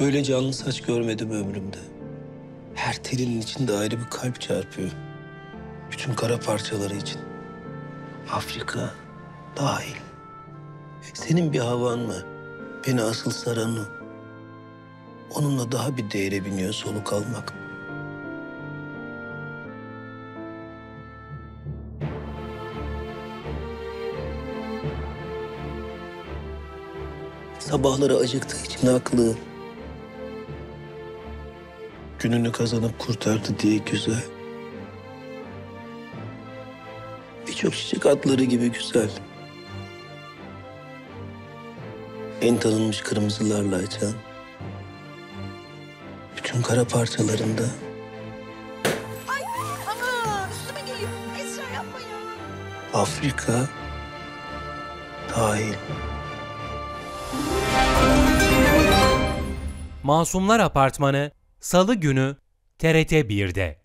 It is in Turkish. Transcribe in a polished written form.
Öyle canlı saç görmedim ömrümde. Her telinin içinde ayrı bir kalp çarpıyor. Bütün kara parçaları için. Afrika dahil. Senin bir havan mı? Beni asıl saran o. Onunla daha bir değere biniyor soluk almak. Sabahları acıktığı için haklı. Gününü kazanıp kurtardı diye güzel. Birçok çiçek atları gibi güzel. En tanınmış kırmızılarla açan. Bütün kara parçalarında. Ay, ama üstüme gelip esra yapma ya. Afrika dahil. Masumlar Apartmanı Salı günü TRT 1'de.